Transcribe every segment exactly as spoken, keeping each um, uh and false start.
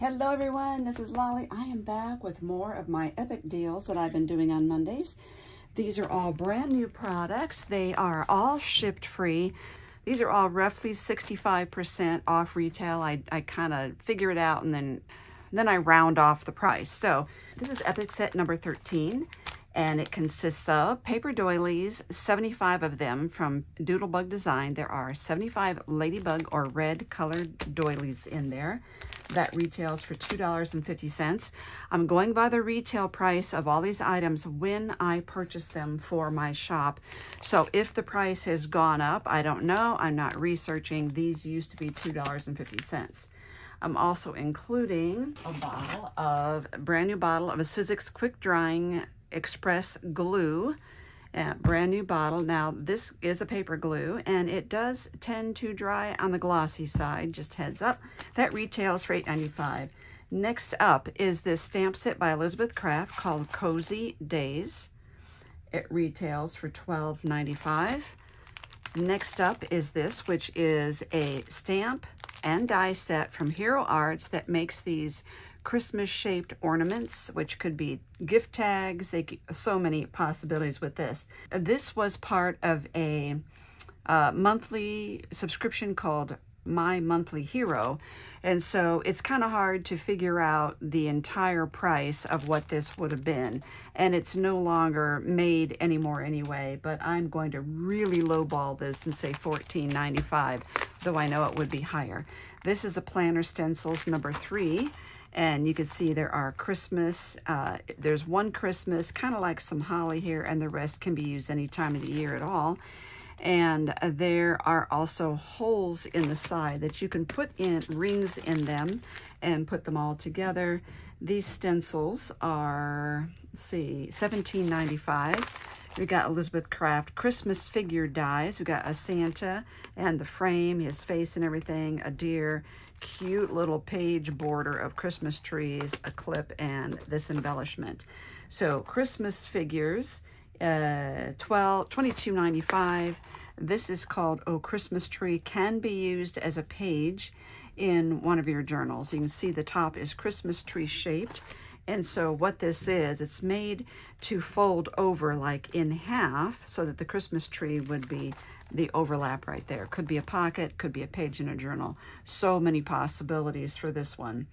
Hello everyone, this is Lolly. I am back with more of my epic deals that I've been doing on Mondays. These are all brand new products. They are all shipped free. These are all roughly sixty-five percent off retail. I, I kind of figure it out and then, then I round off the price. So this is epic set number thirteen, and it consists of paper doilies, seventy-five of them from Doodlebug Design. There are seventy-five ladybug or red colored doilies in there. That retails for two dollars and fifty cents. I'm going by the retail price of all these items when I purchase them for my shop. So if the price has gone up, I don't know, I'm not researching. These used to be two dollars and fifty cents. I'm also including a bottle of, a brand new bottle of a Sizzix Quick Drying Express Glue. Uh, brand new bottle. Now this is a paper glue and it does tend to dry on the glossy side, just heads up. That retails for eight ninety-five. Next up is this stamp set by Elizabeth Craft called Cozy Days. It retails for twelve ninety-five. Next up is this, which is a stamp and die set from Hero Arts that makes these Christmas-shaped ornaments, which could be gift tags. They so many possibilities with this. This was part of a uh, monthly subscription called My Monthly Hero, and so it's kind of hard to figure out the entire price of what this would have been, and it's no longer made anymore anyway, but I'm going to really lowball this and say fourteen ninety-five, though I know it would be higher. This is a Planner Stencils number three, and you can see there are Christmas, uh, there's one Christmas, kind of like some holly here, and the rest can be used any time of the year at all. And there are also holes in the side that you can put in rings in them and put them all together. These stencils are, let's see, seventeen ninety-five. We got Elizabeth Craft Christmas figure dies. We got a Santa and the frame, his face and everything, a deer, cute little page border of Christmas trees, a clip, and this embellishment. So Christmas figures, uh, twenty-two ninety-five. This is called Oh Christmas Tree, can be used as a page in one of your journals. You can see the top is Christmas tree shaped. And so what this is, it's made to fold over like in half so that the Christmas tree would be the overlap right there. Could be a pocket, could be a page in a journal. So many possibilities for this one.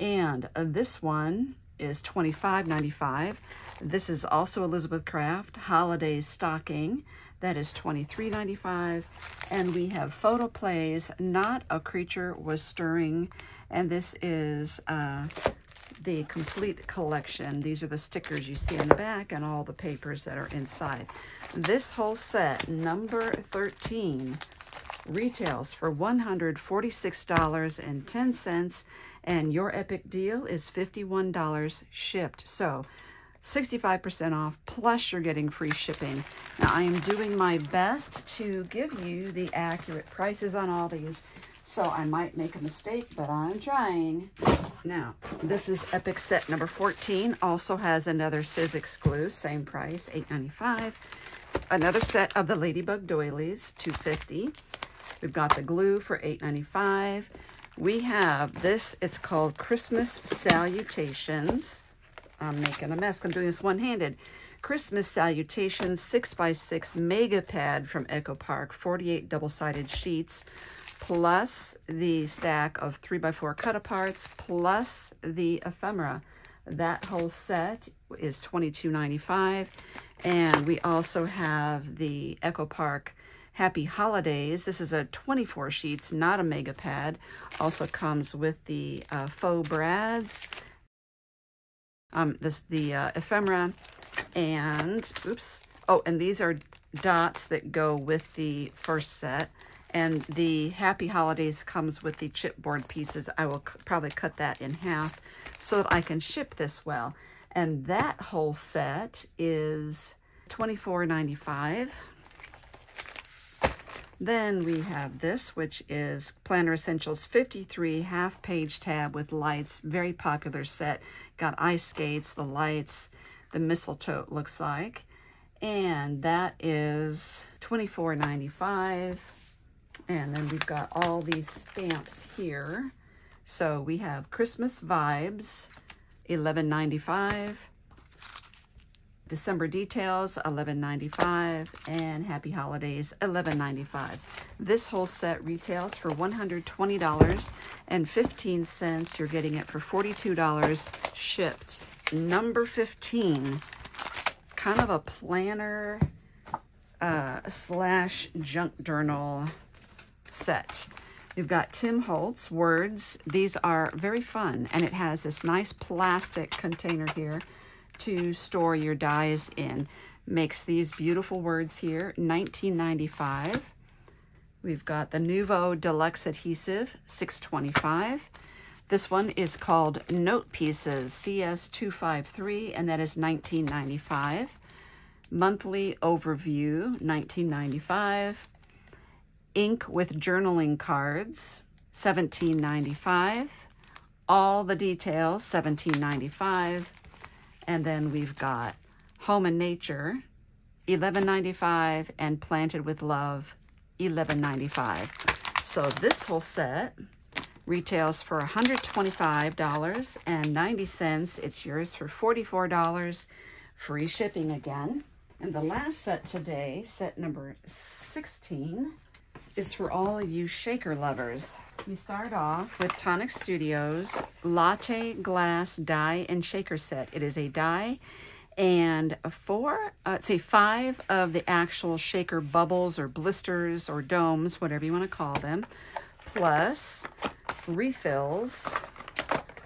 And uh, this one is twenty-five ninety-five. This is also Elizabeth Craft Holiday Stocking. That is twenty-three ninety-five. And we have Photo Plays, Not a Creature Was Stirring. And this is... Uh, the complete collection. These are the stickers you see in the back and all the papers that are inside. This whole set, number thirteen, retails for one hundred forty-six dollars and ten cents, and your epic deal is fifty-one dollars shipped. So sixty-five percent off, plus you're getting free shipping. Now I am doing my best to give you the accurate prices on all these. So I might make a mistake, but I'm trying. Now, this is epic set number fourteen. Also has another Sizzix glue, same price, eight ninety-five. Another set of the Ladybug doilies, two fifty. We've got the glue for eight ninety-five. We have this, it's called Christmas Salutations. I'm making a mess, I'm doing this one-handed. Christmas Salutations six by six Mega Pad from Echo Park, forty-eight double-sided sheets, plus the stack of three by four cut-aparts, plus the ephemera. That whole set is twenty-two ninety-five. And we also have the Echo Park Happy Holidays. This is a twenty-four sheets, not a mega pad. Also comes with the uh, faux brads, um, this, the uh, ephemera, and, oops, oh, and these are dots that go with the first set. And the Happy Holidays comes with the chipboard pieces. I will probably cut that in half so that I can ship this well. And that whole set is twenty-four ninety-five. Then we have this, which is Planner Essentials fifty-three, half-page tab with lights. Very popular set. Got ice skates, the lights, the mistletoe it looks like. And that is twenty-four ninety-five. And then we've got all these stamps here. So we have Christmas Vibes, eleven ninety-five. December Details, eleven ninety-five, and Happy Holidays, eleven ninety-five. This whole set retails for one hundred twenty dollars and fifteen cents. You're getting it for forty-two dollars shipped. Number fifteen, kind of a planner uh, slash junk journal set. You've got Tim Holtz Words. These are very fun, and it has this nice plastic container here to store your dies in. Makes these beautiful words here, nineteen ninety-five. We've got the Nuvo Deluxe Adhesive, six twenty-five. This one is called Note Pieces, C S two fifty-three, and that is nineteen ninety-five. Monthly Overview, nineteen ninety-five. Ink with Journaling Cards, seventeen ninety-five. All the Details, seventeen ninety-five. And then we've got Home and Nature, eleven ninety-five, and Planted with Love, eleven ninety-five. So this whole set retails for one hundred twenty-five dollars and ninety cents. It's yours for forty-four dollars, free shipping again. And the last set today, set number sixteen, is for all you shaker lovers. We start off with Tonic Studios Latte Glass Die and Shaker Set. It is a die and a four, uh, say five of the actual shaker bubbles or blisters or domes, whatever you want to call them, plus refills.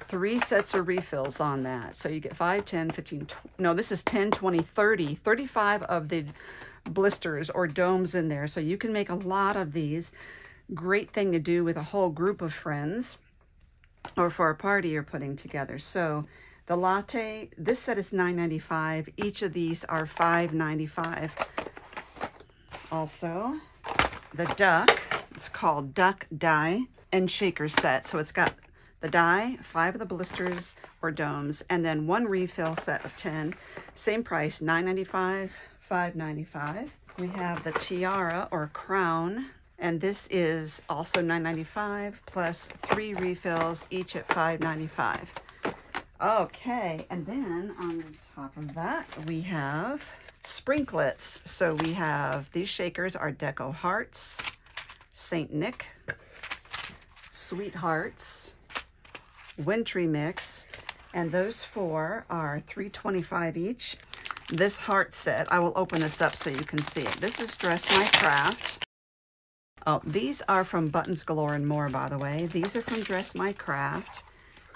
Three sets of refills on that. So you get five, ten, fifteen, twenty, no, this is ten, twenty, thirty, thirty-five of the blisters or domes in there, so you can make a lot of these. Great thing to do with a whole group of friends or for a party you're putting together. So the latte, this set is nine ninety-five. Each of these are five ninety-five. Also the duck, it's called Duck Die and Shaker Set. So it's got the die, five of the blisters or domes, and then one refill set of ten. Same price, nine ninety-five. five ninety-five. We have the tiara or crown, and this is also nine ninety-five plus three refills, each at five ninety-five. Okay, and then on top of that we have sprinklets. So we have these shakers are Deco Hearts, Saint Nick, Sweethearts, Wintry Mix, and those four are three twenty-five each. This heart set, I will open this up so you can see it. This is Dress My Craft. Oh, these are from Buttons Galore and More, by the way. These are from Dress My Craft,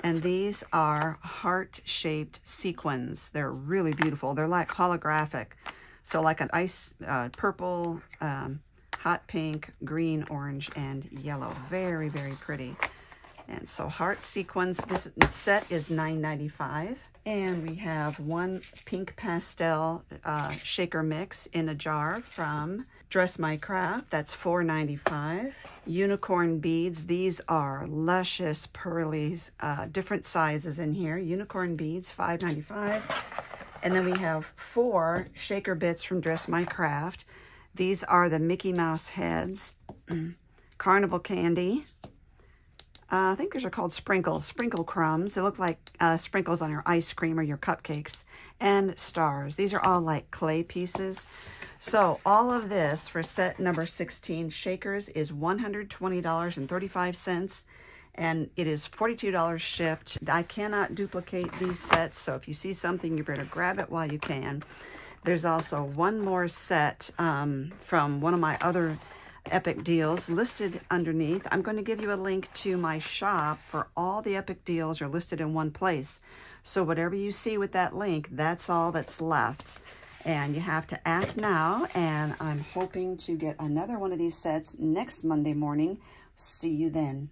and these are heart-shaped sequins. They're really beautiful. They're like holographic, so like an ice uh, purple, um, hot pink, green, orange, and yellow. Very, very pretty. And so heart sequins, this set is nine ninety-five. And we have one pink pastel uh, shaker mix in a jar from Dress My Craft. That's four ninety-five. Unicorn beads. These are luscious pearlies, uh, different sizes in here. Unicorn beads, five ninety-five. And then we have four shaker bits from Dress My Craft. These are the Mickey Mouse heads, Carnival candy. Uh, I think these are called sprinkles, sprinkle crumbs. They look like uh, sprinkles on your ice cream or your cupcakes. And stars. These are all like clay pieces. So all of this for set number sixteen, shakers, is one hundred twenty dollars and thirty-five cents. And it is forty-two dollars shipped. I cannot duplicate these sets, so if you see something, you better grab it while you can. There's also one more set um, from one of my other epic deals listed underneath. I'm going to give you a link to my shop for all the epic deals are listed in one place. So whatever you see with that link, that's all that's left. And you have to act now. And I'm hoping to get another one of these sets next Monday morning. See you then.